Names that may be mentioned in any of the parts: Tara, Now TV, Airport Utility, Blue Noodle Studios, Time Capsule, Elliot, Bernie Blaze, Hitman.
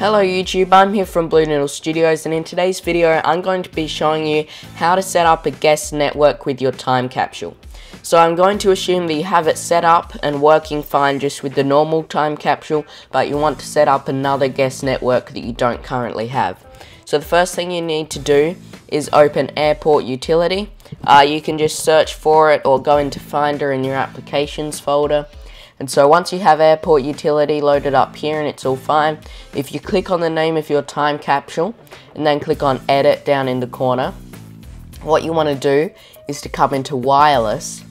Hello YouTube, I'm here from Blue Noodle Studios, and in today's video I'm going to be showing you how to set up a guest network with your time capsule. So I'm going to assume that you have it set up and working fine just with the normal time capsule, but you want to set up another guest network that you don't currently have. So the first thing you need to do is open Airport Utility. You can just search for it or go into Finder in your Applications folder. And so once you have Airport Utility loaded up here and it's all fine, if you click on the name of your time capsule and then click on Edit down in the corner, what you want to do is to come into Wireless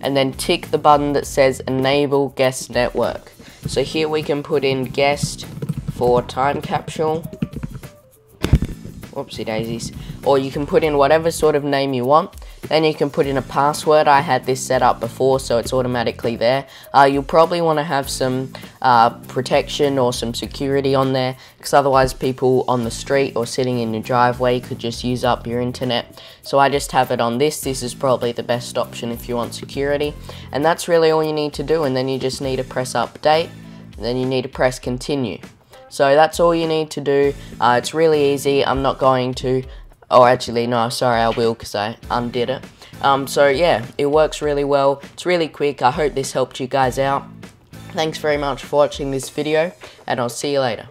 and then tick the button that says Enable Guest Network. So here we can put in guest for time capsule, whoopsie daisies, or you can put in whatever sort of name you want. Then you can put in a password. I had this set up before, so it's automatically there. You'll probably want to have some protection or some security on there, because otherwise people on the street or sitting in your driveway could just use up your internet. So I just have it on this. This is probably the best option if you want security. And that's really all you need to do, and then you just need to press update, and then you need to press continue. So that's all you need to do. It's really easy. I'm not going to... Oh, actually, no, sorry, I will, because I undid it. So, yeah, it works really well. It's really quick. I hope this helped you guys out. Thanks very much for watching this video, and I'll see you later.